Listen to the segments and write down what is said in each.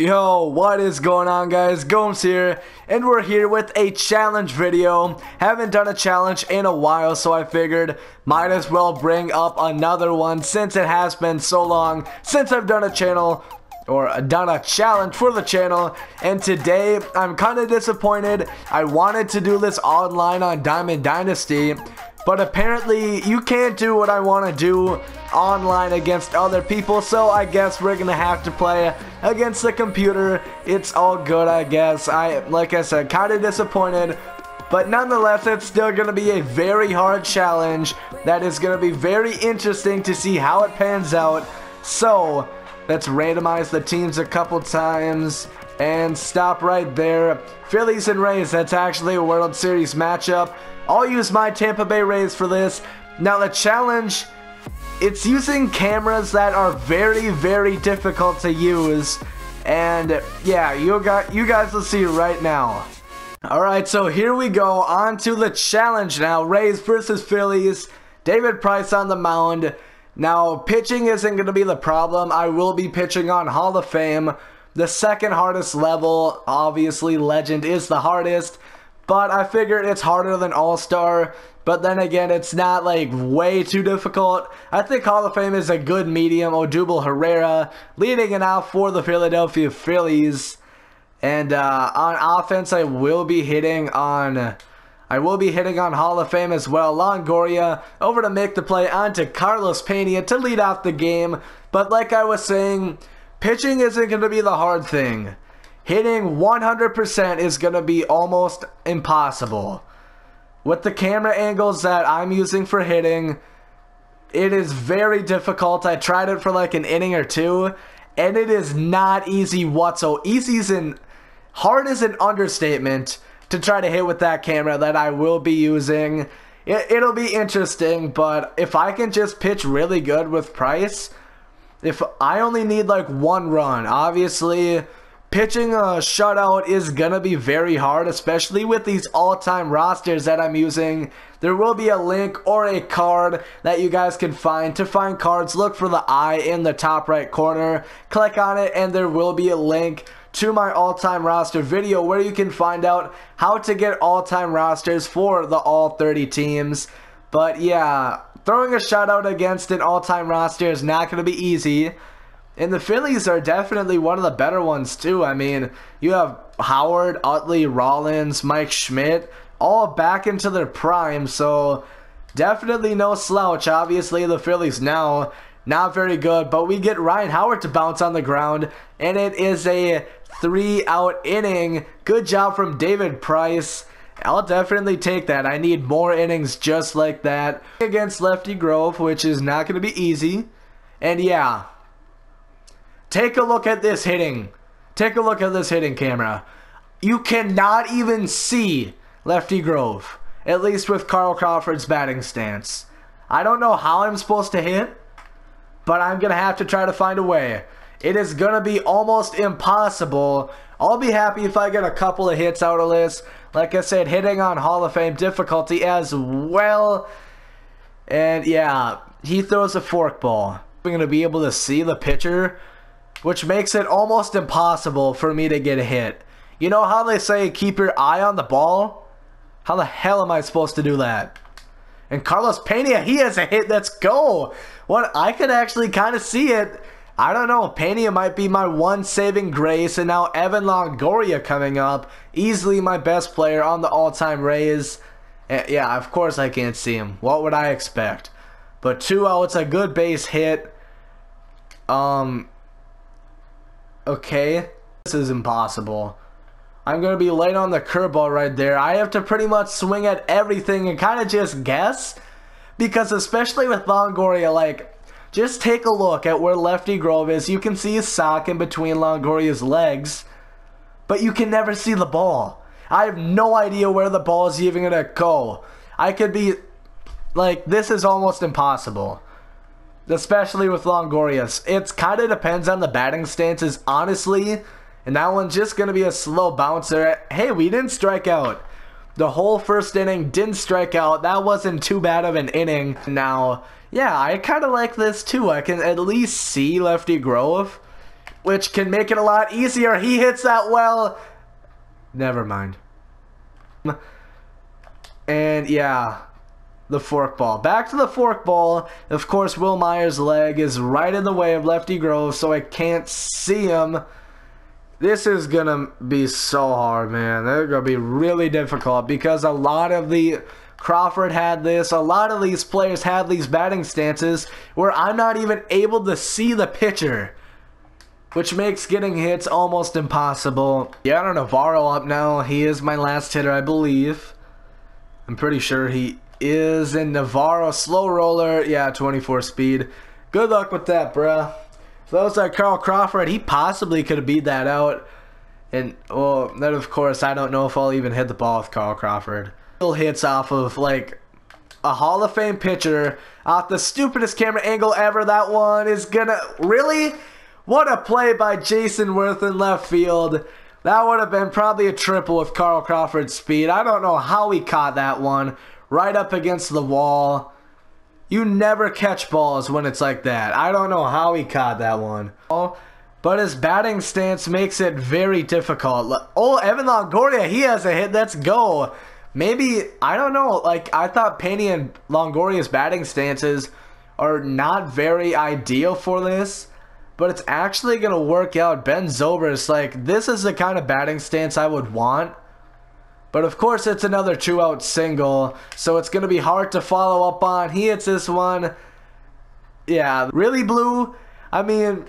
Yo, what is going on, guys? Gomes here, and we're here with a challenge video. Haven't done a challenge in a while, so I figured might as well bring up another one since it has been so long since I've done a channel or done a challenge for the channel. And today I'm kind of disappointed. I wanted to do this online on Diamond Dynasty, but apparently you can't do what I want to do online against other people, so I guess we're gonna have to play against the computer. It's all good, I guess. Like I said, kind of disappointed, but nonetheless it's still gonna be a very hard challenge that is gonna be very interesting to see how it pans out. So let's randomize the teams a couple times and stop right there. Phillies and Rays, that's actually a World Series matchup. I'll use my Tampa Bay Rays for this. Now the challenge, it's using cameras that are very, very difficult to use, and yeah, you guys will see right now. Alright, so here we go, on to the challenge now. Rays versus Phillies, David Price on the mound. Now pitching isn't going to be the problem. I will be pitching on Hall of Fame, the second hardest level. Obviously Legend is the hardest, but I figured it's harder than All-Star, but then again it's not like way too difficult. I think Hall of Fame is a good medium. Odubel Herrera leading it out for the Philadelphia Phillies, and on offense I will be hitting on Hall of Fame as well. Longoria over to make the play onto Carlos Pena to lead off the game. But like I was saying, pitching isn't going to be the hard thing. Hitting 100% is going to be almost impossible. With the camera angles that I'm using for hitting, it is very difficult. I tried it for like an inning or two, and it is not easy whatsoever. Hard is an understatement to try to hit with that camera that I will be using. It'll be interesting, but if I can just pitch really good with Price, if I only need like one run, obviously pitching a shutout is gonna be very hard, especially with these all-time rosters that I'm using. There will be a link or a card that you guys can find. To find cards, look for the eye in the top right corner, click on it, and there will be a link to my all-time roster video where you can find out how to get all-time rosters for the all 30 teams. But yeah, throwing a shutout against an all-time roster is not going to be easy, and the Phillies are definitely one of the better ones too. I mean, you have Howard, Utley, Rollins, Mike Schmidt, all back into their prime, so definitely no slouch. Obviously the Phillies now not very good, but we get Ryan Howard to bounce on the ground, and it is a 3-out inning. Good job from David Price. I'll definitely take that. I need more innings just like that against Lefty Grove, which is not going to be easy. And yeah, take a look at this hitting. Take a look at this hitting camera. You cannot even see Lefty Grove, at least with Carl Crawford's batting stance. I don't know how I'm supposed to hit, but I'm going to have to try to find a way. It is going to be almost impossible. I'll be happy if I get a couple of hits out of this. Like I said, hitting on Hall of Fame difficulty as well. And yeah, he throws a forkball. I'm going to be able to see the pitcher, which makes it almost impossible for me to get a hit. You know how they say keep your eye on the ball? How the hell am I supposed to do that? And Carlos Pena, he has a hit. Let's go. What, I could actually kind of see it. I don't know, Pena might be my one saving grace, and now Evan Longoria coming up, easily my best player on the all-time Rays. Yeah, of course I can't see him. What would I expect? But 2-0, a good base hit. Okay, this is impossible. I'm going to be late on the curveball right there. I have to pretty much swing at everything and kind of just guess, because especially with Longoria, like, just take a look at where Lefty Grove is. You can see his sock in between Longoria's legs, but you can never see the ball. I have no idea where the ball is even going to go. I could be like, this is almost impossible, especially with Longoria's. It kind of depends on the batting stances, honestly, and that one's just going to be a slow bouncer. Hey, we didn't strike out. The whole first inning didn't strike out. That wasn't too bad of an inning. Now, yeah, I kind of like this too. I can at least see Lefty Grove. which can make it a lot easier. He hits that well. Never mind. And yeah, the forkball. Back to the forkball. Of course, Wil Myers' leg is right in the way of Lefty Grove, so I can't see him. This is going to be so hard, man. They're going to be really difficult because a lot of the Crawford had this. A lot of these players had these batting stances where I'm not even able to see the pitcher, which makes getting hits almost impossible. Dioner Navarro up now. He is my last hitter, I believe. I'm pretty sure he is. In Navarro, slow roller. Yeah, 24 speed. Good luck with that, bruh. Those are Carl Crawford. He possibly could have beat that out. And, well, then, of course, I don't know if I'll even hit the ball with Carl Crawford. Still hits off of, like, a Hall of Fame pitcher off the stupidest camera angle ever. That one is gonna... Really? What a play by Jayson Werth in left field. That would have been probably a triple with Carl Crawford's speed. I don't know how he caught that one. Right up against the wall. You never catch balls when it's like that. I don't know how he caught that one. But his batting stance makes it very difficult. Oh, Evan Longoria, he has a hit. Let's go. Maybe, I don't know. Like, I thought Pena and Longoria's batting stances are not very ideal for this. But it's actually going to work out. Ben Zobrist, like, this is the kind of batting stance I would want. But of course, it's another two-out single, so it's going to be hard to follow up on. He hits this one. Yeah, really blue. I mean,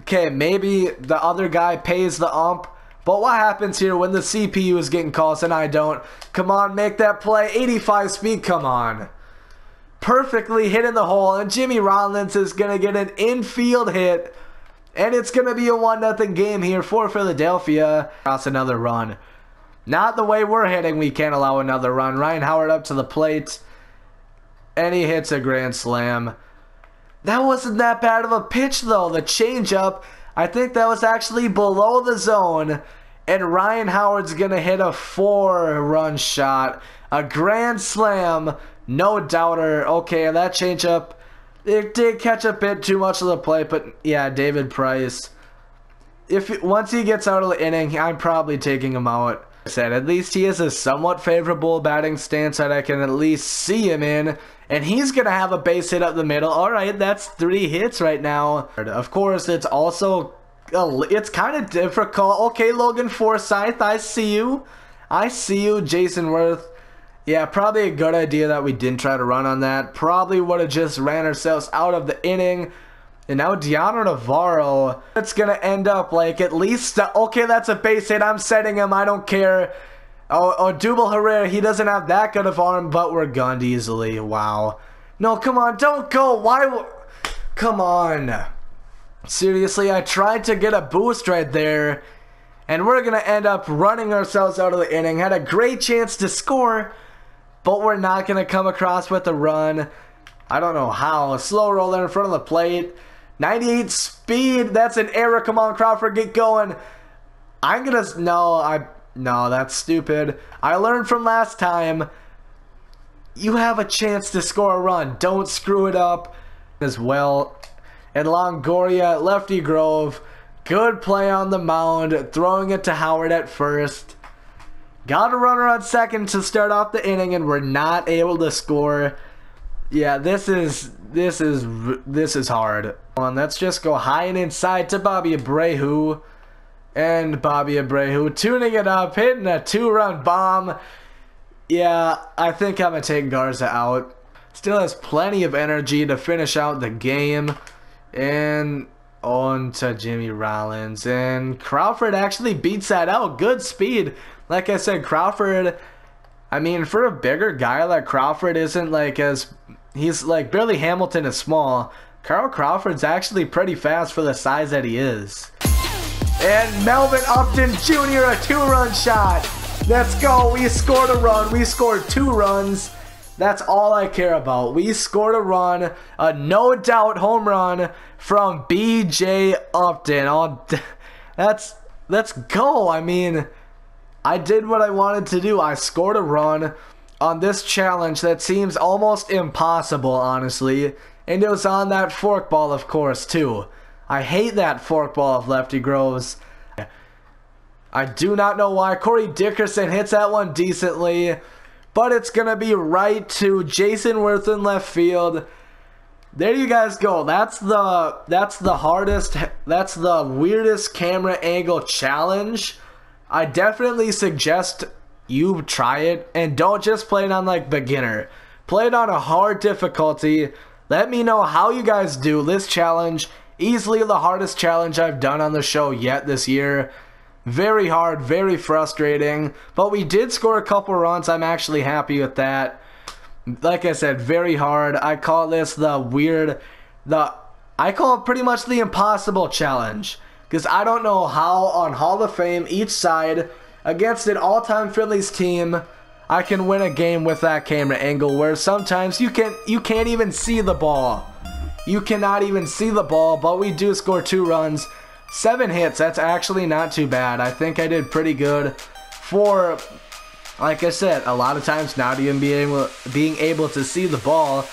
okay, maybe the other guy pays the ump. But what happens here when the CPU is getting calls and I don't? Come on, make that play. 85 speed, come on. Perfectly hit in the hole, and Jimmy Rollins is going to get an infield hit. And it's going to be a 1-0 game here for Philadelphia. That's another run. Not the way we're hitting. We can't allow another run. Ryan Howard up to the plate. And he hits a grand slam. That wasn't that bad of a pitch, though. The changeup, I think that was actually below the zone. And Ryan Howard's going to hit a 4-run shot. A grand slam. No doubter. Okay, that changeup, it did catch a bit too much of the plate. But, yeah, David Price. Once he gets out of the inning, I'm probably taking him out. Said at least he has a somewhat favorable batting stance that I can at least see him in, and he's gonna have a base hit up the middle. All right, that's 3 hits right now. Of course, it's also it's kind of difficult. Okay, Logan Forsyth, I see you. Jayson Werth, yeah, probably a good idea that we didn't try to run on that. Probably would have just ran ourselves out of the inning. And now Dioner Navarro, it's going to end up like at least, okay, that's a base hit. I'm setting him. I don't care. Oh, Odubel Herrera, he doesn't have that good of arm, but we're gunned easily. Wow. No, come on. Don't go. Come on. Seriously, I tried to get a boost right there. And we're going to end up running ourselves out of the inning. Had a great chance to score, but we're not going to come across with a run. I don't know how. A slow roller in front of the plate. 98 speed, that's an error. Come on, Crawford, get going. I'm gonna, no, that's stupid. I learned from last time, you have a chance to score a run. Don't screw it up as well. And Longoria, Lefty Grove, good play on the mound, throwing it to Howard at first. Got a runner on second to start off the inning, and we're not able to score. Yeah, this is hard. Let's just go high and inside to Bobby Abreu. And Bobby Abreu tuning it up, hitting a 2-run bomb. Yeah, I think I'm going to take Garza out. Still has plenty of energy to finish out the game. And on to Jimmy Rollins. And Crawford actually beats that out. Good speed. Like I said, Crawford... I mean, for a bigger guy like Crawford isn't like as... He's like barely Hamilton is small. Carl Crawford's actually pretty fast for the size that he is. And Melvin Upton Jr., a 2-run shot. Let's go. We scored a run. We scored 2 runs. That's all I care about. We scored a run. A no-doubt home run from BJ Upton. Let's go. I mean... I did what I wanted to do. I scored a run on this challenge that seems almost impossible, honestly. And it was on that forkball, of course, too. I hate that forkball of Lefty Grove's. I do not know why. Corey Dickerson hits that one decently, but it's going to be right to Jayson Werth in left field. There you guys go. That's the hardest, that's the weirdest camera angle challenge. I definitely suggest you try it, and don't just play it on like beginner. Play it on a hard difficulty. Let me know how you guys do this challenge. Easily the hardest challenge I've done on the show yet this year. Very hard, very frustrating, but we did score a couple runs. I'm actually happy with that. Like I said, very hard. I call this the weird, I call it pretty much the impossible challenge, because I don't know how on Hall of Fame each side against an all-time Phillies team I can win a game with that camera angle, where sometimes you can't even see the ball. You cannot even see the ball, but we do score 2 runs. 7 hits, that's actually not too bad. I think I did pretty good for, like I said, a lot of times not even being able to see the ball.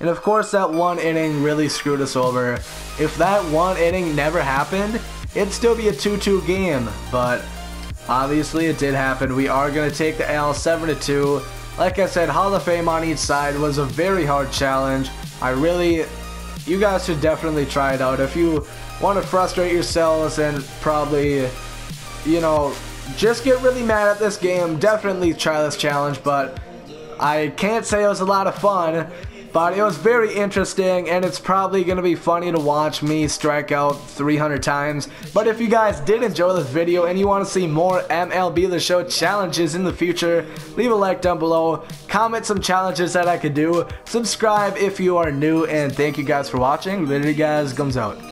And of course that 1 inning really screwed us over. If that 1 inning never happened, it'd still be a 2-2 game, but obviously it did happen. We are going to take the L, 7-2. Like I said, Hall of Fame on each side was a very hard challenge. You guys should definitely try it out if you want to frustrate yourselves, and probably, you know, just get really mad at this game. Definitely try this challenge, but I can't say it was a lot of fun, but it was very interesting, and it's probably going to be funny to watch me strike out 300 times. But if you guys did enjoy this video and you want to see more MLB The Show challenges in the future, leave a like down below, comment some challenges that I could do, subscribe if you are new, and thank you guys for watching. Literally guys, guns out.